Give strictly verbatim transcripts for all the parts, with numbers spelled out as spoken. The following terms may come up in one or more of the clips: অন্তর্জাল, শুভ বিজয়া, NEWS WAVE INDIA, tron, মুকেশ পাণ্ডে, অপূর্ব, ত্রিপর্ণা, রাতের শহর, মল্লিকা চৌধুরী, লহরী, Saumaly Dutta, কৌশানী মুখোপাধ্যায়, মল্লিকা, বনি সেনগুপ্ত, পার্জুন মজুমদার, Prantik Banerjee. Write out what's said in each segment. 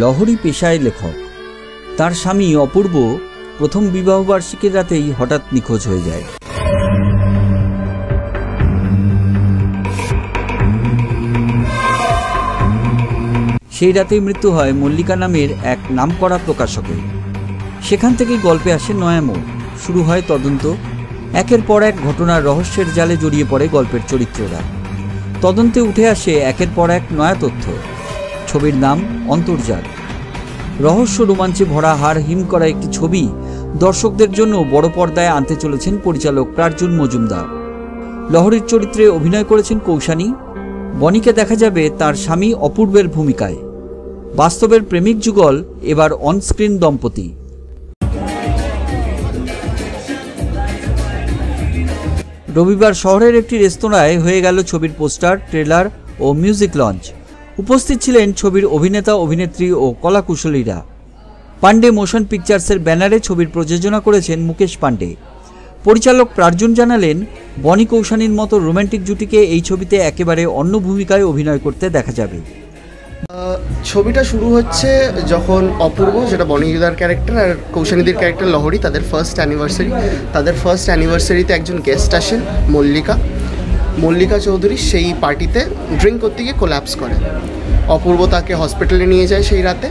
লহরী পেশায় লেখক। তার স্বামী অপূর্ব প্রথম বিবাহবার্ষিকীর রাতেই হঠাৎ নিখোঁজ হয়ে যায়। সেই রাতেই মৃত্যু হয় মল্লিকা নামের এক নামকরা প্রকাশকের। সেখান থেকেই গল্পে আসে নয়া মোড়, শুরু হয় তদন্ত। একের পর এক ঘটনার রহস্যের জালে জড়িয়ে পড়ে গল্পের চরিত্ররা। তদন্তে উঠে আসে একের পর এক নয়া তথ্য। ছবির নাম অন্তর্জাল। রহস্য রোমাঞ্চে ভরা হার হিম করা একটি ছবি দর্শকদের জন্য বড় পর্দায় আনতে চলেছেন পরিচালক পার্জুন মজুমদার। লহরীর চরিত্রে অভিনয় করেছেন কৌশানী। বনিকে দেখা যাবে তার স্বামী অপূর্বের ভূমিকায়। বাস্তবের প্রেমিক যুগল এবার অনস্ক্রিন দম্পতি। রবিবার শহরের একটি রেস্তোরাঁয় হয়ে গেল ছবির পোস্টার, ট্রেলার ও মিউজিক লঞ্চ। উপস্থিত ছিলেন ছবির অভিনেতা, অভিনেত্রী ও কলাকুশলীরা। পাণ্ডে মোশন পিকচার্সের ব্যানারে ছবির প্রযোজনা করেছেন মুকেশ পাণ্ডে। পরিচালক পার্জুন জানালেন, বনি কৌশানীর মতো রোম্যান্টিক জুটিকে এই ছবিতে একেবারে অন্য ভূমিকায় অভিনয় করতে দেখা যাবে। ছবিটা শুরু হচ্ছে যখন অপূর্ব, যেটা বনিদার ক্যারেক্টার, আর কৌশানীদের ক্যারেক্টার লহরী, তাদের ফার্স্ট অ্যানিভার্সারি। তাদের ফার্স্ট অ্যানিভার্সারিতে একজন গেস্ট আসেন, মল্লিকা মল্লিকা চৌধুরী। সেই পার্টিতে ড্রিঙ্ক করতে গিয়ে কোল্যাপস করে। অপূর্ব তাকে হসপিটালে নিয়ে যায়, সেই রাতে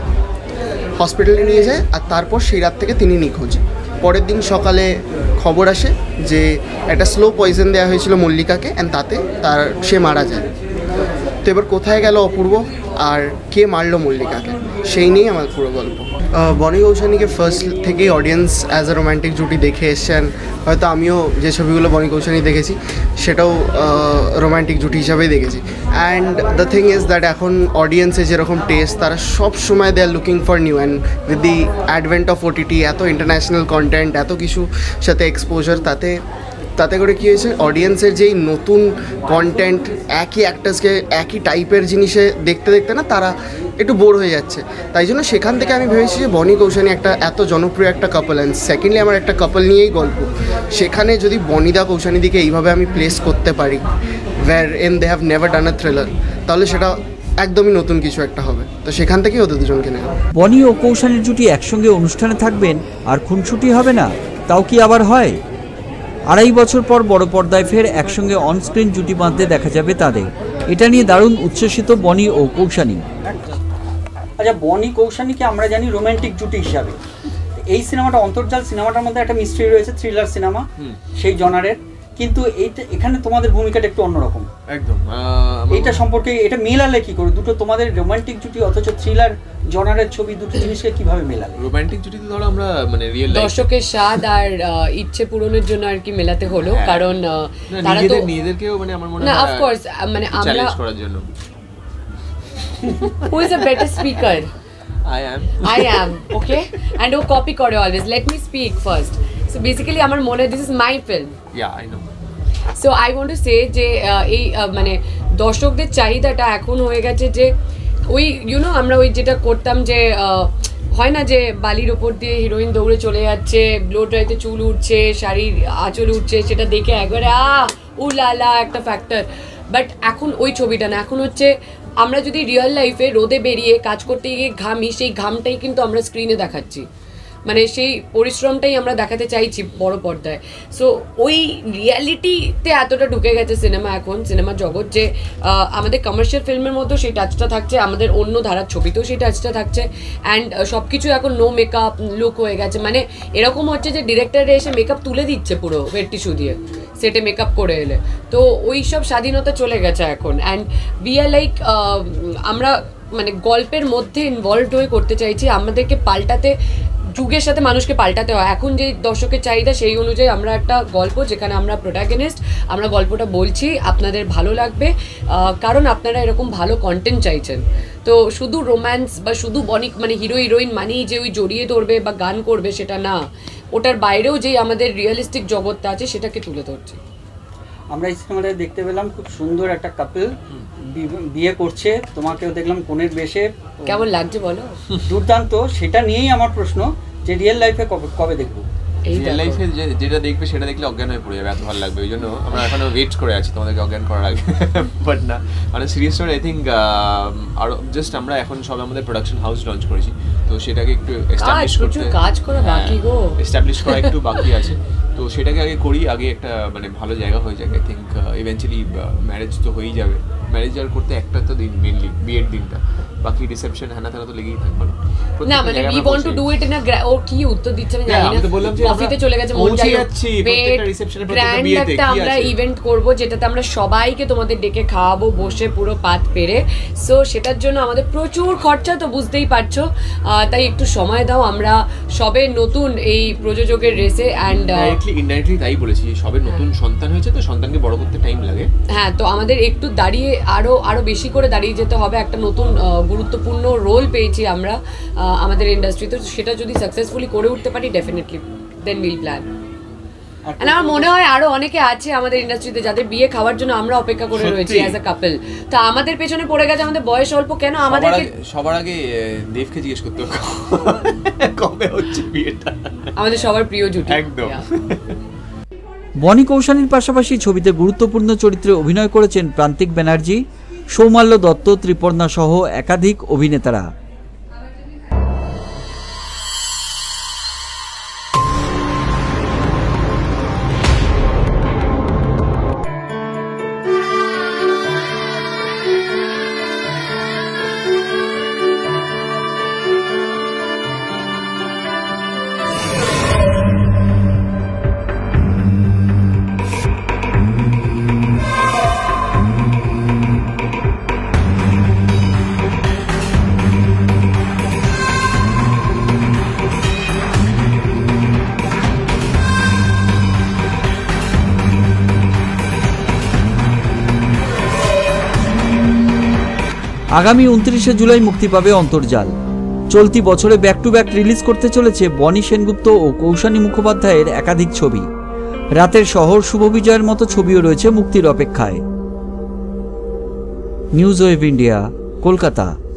হসপিটালে নিয়ে যায় আর তারপর সেই রাত থেকে তিনি নিখোঁজ। পরের দিন সকালে খবর আসে যে একটা স্লো পয়জন দেওয়া হয়েছিল মল্লিকাকে, অ্যান্ড তাতে তার সে মারা যায়। তো এবার কোথায় গেল অপূর্ব আর কে মারল মল্লিকাকে, সেই নিয়ে আমার পুরো গল্প। বনি কৌশানীকে ফার্স্ট থেকেই অডিয়েন্স অ্যাজ আ রোম্যান্টিক জুটি দেখে এসেছেন। হয়তো আমিও যে ছবিগুলো বনি কৌশানী দেখেছি সেটাও রোম্যান্টিক জুটি হিসাবেই দেখেছি। And the thing is that এখন অডিয়েন্সে যেরকম টেস্ট, তারা সব সময় they are looking for new. And with the advent of OTT, এত ইন্টারন্যাশনাল কন্টেন্ট, এত কিছু সাথে এক্সপোজার, তাতে তাতে করে কী হয়েছে, অডিয়েন্সের যেই নতুন কন্টেন্ট, একই অ্যাক্টার্সকে একই টাইপের জিনিসে দেখতে দেখতে না তারা একটু বোর হয়ে যাচ্ছে। তাই জন্য সেখান থেকে আমি ভেবেছি যে বনি কৌশানী একটা এত জনপ্রিয় একটা কাপল, অ্যান্ড সেকেন্ডলি আমার একটা কাপল নিয়েই গল্প, সেখানে যদি বনিদা কৌশানীদিকে এইভাবে আমি প্লেস করতে পারি, wherein they have never done a thriller, তাহলে সেটা একদমই নতুন কিছু একটা হবে। তো সেখান থেকেই ওদের দুজনকে নেওয়া। বনি ও কৌশানীর জুটি একসঙ্গে অনুষ্ঠানে থাকবেন আর খুনসুটি হবে না, তাও কি আবার হয়? আড়াই বছর পর বড় পর্দায় ফের একসঙ্গে অনস্ক্রিন জুটি বাঁধতে দেখা যাবে তাদের। এটা নিয়ে দারুণ উচ্ছ্বসিত বনি ও কৌশানী। আচ্ছা, বনি কৌশানীকে আমরা জানি রোম্যান্টিক জুটি হিসাবে। এই সিনেমাটা অন্তর্জাল সিনেমাটার মধ্যে একটা মিস্ট্রি রয়েছে, থ্রিলার সিনেমা সেই জনারের, কিন্তু এইটা এখানে তোমাদের ভূমিকাটা একটু অন্যরকম একদম। এইটা সম্পর্কে এটা মেলালে কি করে দুটো, তোমাদের রোমান্টিক জুটি অথচ থ্রিলার জনারের ছবি, দুটো জিনিসকে কিভাবে মেলালে? রোমান্টিক জুটিতে ধরো আমরা মানে রিয়েল লাইফ দর্শকের স্বাদ আর ইচ্ছে পূরণের জন্য আর কি মেলাতে হলো, কারণ তারা তো নিজেদেরকেও মানে আমার মনে হয় না, অফ কোর্স মানে আমরা চ্যালেঞ্জ করার জন্য। Who is a better speaker? I am I am okay and ও কপি করে always, let me speak first. So basically আমার মনে হয় this is my film. Yeah, I know. So I want to say যে এই মানে দর্শকদের চাহিদাটা এখন হয়ে গেছে যে ওই ইউ নো আমরা ওই যেটা করতাম যে হয় না যে বালির ওপর দিয়ে হিরোইন দৌড়ে চলে যাচ্ছে, ব্লো ড্রাইতে চুল উঠছে, শাড়ির আঁচল উঠছে, সেটা দেখে একবারে আহ উলালা একটা ফ্যাক্টর। বাট এখন ওই ছবিটা না, এখন হচ্ছে আমরা যদি রিয়েল লাইফে রোদে বেরিয়ে কাজ করতে গিয়ে ঘামি, সেই ঘামটাই কিন্তু আমরা স্ক্রিনে দেখাচ্ছি, মানে সেই পরিশ্রমটাই আমরা দেখাতে চাইছি বড় পর্দায়। সো ওই রিয়ালিটিতে এতটা ঢুকে গেছে সিনেমা এখন, সিনেমা জগৎ, যে আমাদের কমার্শিয়াল ফিল্মের মধ্যেও সেই টাচটা থাকছে, আমাদের অন্য ধারার ছবিতেও সেই টাচটা থাকছে। অ্যান্ড সব কিছু এখন নো মেকআপ লুক হয়ে গেছে, মানে এরকম হচ্ছে যে ডিরেক্টরে এসে মেকআপ তুলে দিচ্ছে পুরো ওয়েট টিস্যু দিয়ে, সেটে মেকআপ করে এলে। তো ওই সব স্বাধীনতা চলে গেছে এখন। অ্যান্ড উই আর লাইক আমরা মানে গল্পের মধ্যে ইনভলভড হয়ে করতে চাইছি, আমাদেরকে পাল্টাতে, যুগের সাথে মানুষকে পাল্টাতে হয়। এখন যে দর্শকের চাহিদা সেই অনুযায়ী আমরা একটা গল্প, যেখানে আমরা প্রোটাগনিস্ট, আমরা গল্পটা বলছি, আপনাদের ভালো লাগবে কারণ আপনারা এরকম ভালো কন্টেন্ট চাইছেন। তো শুধু রোম্যান্স বা শুধু অনেক মানে হিরো হিরোইন মানেই যে ওই জড়িয়ে ধরবে বা গান করবে সেটা না, ওটার বাইরেও যেই আমাদের রিয়েলিস্টিক জগৎটা আছে সেটাকে তুলে ধরছে। আমরা এই সিনেমাটা দেখতে পেলাম, খুব সুন্দর একটা কাপল বিয়ে করছে, তোমাকেও দেখলাম কনের বেশে, কেমন লাগছে বলো? দুর্দান্ত। সেটা নিয়েই আমার প্রশ্ন যে রিয়েল লাইফে কবে কবে দেখবো? যেটা দেখবে সেটা দেখলে অজ্ঞান হয়ে পড়ে যাবে, এত ভালো লাগবে। ওই জন্য আমরা এখনো ওয়েট করে আছি তোমাদেরকে অজ্ঞান করার আগে। বাট না, মানে সিরিয়াস স্টোরি আই থিঙ্ক আরো জাস্ট আমরা এখন সব আমাদের প্রোডাকশন হাউস লঞ্চ করেছি, তো সেটাকে একটু এস্টাবলিশ করতে কাজ করা বাকি গো এস্টাবলিশ করা একটু বাকি আছে, তো সেটাকে আগে করি, আগে একটা মানে ভালো জায়গা হয়ে যাক। আই থিঙ্ক ইভেন্টুয়ালি ম্যারেজ তো হয়েই যাবে, ম্যারেজ আর করতে একটা তো দিন মেইনলি বিয়ের দিনটা, বাকি রিসেপশন হ্যানা থানা তো লেগেই থাকবে না। মানে we want to do it in a ও কি উত্তর দিতে আমি জানি না, আমি তো বললাম যে কফিতে চলে গেছে মন চাই যাচ্ছে প্রত্যেকটা রিসেপশনে প্রত্যেকটা বিয়েতে কি আমরা ইভেন্ট করব, যেটাতে আমরা সবাইকে তোমাদের ডেকে খাওয়াবো বসে পুরো পাত পেরে। সো সেটার জন্য আমাদের প্রচুর খরচা তো বুঝতেই পারছো, তাই একটু সময় দাও। আমরা সবে নতুন এই প্রযোজকের রেসে এন্ড ডাইরেক্টলি ইনডাইরেক্টলি তাই বলেছি, সবে নতুন সন্তান হয়েছে তো সন্তানকে বড় করতে টাইম লাগে। হ্যাঁ, তো আমাদের একটু দাঁড়িয়ে আরো আরো বেশি করে দাঁড়িয়ে যেতে হবে। একটা নতুন গুরুত্বপূর্ণ রোল পেয়েছি আমরা আমাদের ইন্ডাস্ট্রিতে, সেটা যদি সাকসেসফুলি করে উঠতে পারি ডেফিনেটলি দেন উইল প্ল্যান। আর আমার মনে হয় আরো অনেকে আছে আমাদের ইন্ডাস্ট্রিতে যাদের বিয়ে খাওয়ার জন্য আমরা অপেক্ষা করে রয়েছি অ্যাজ আ কাপল, তো আমাদের পেছনে পড়ে গেছে আমাদের বয়স অল্প কেন। আমাদের সবার আগে দেবকে জিজ্ঞেস করতে হবে কবে হচ্ছে বিয়েটা, আমাদের সবার প্রিয় জুটি একদম। বনি কৌশানীর পাশাপাশি ছবিতে গুরুত্বপূর্ণ চরিত্রে অভিনয় করেছেন প্রান্তিক ব্যানার্জি, সৌমাল্য দত্ত, ত্রিপর্ণা সহ একাধিক অভিনেতারা। আগামী উনত্রিশে জুলাই মুক্তি পাবে অন্তর্জাল। চলতি বছরে ব্যাক টু ব্যাক রিলিজ করতে চলেছে বনি সেনগুপ্ত ও কৌশানী মুখোপাধ্যায়ের একাধিক ছবি। রাতের শহর, শুভবিজয়ের মতো ছবিও রয়েছে মুক্তির অপেক্ষায়। News wave India, Kolkata.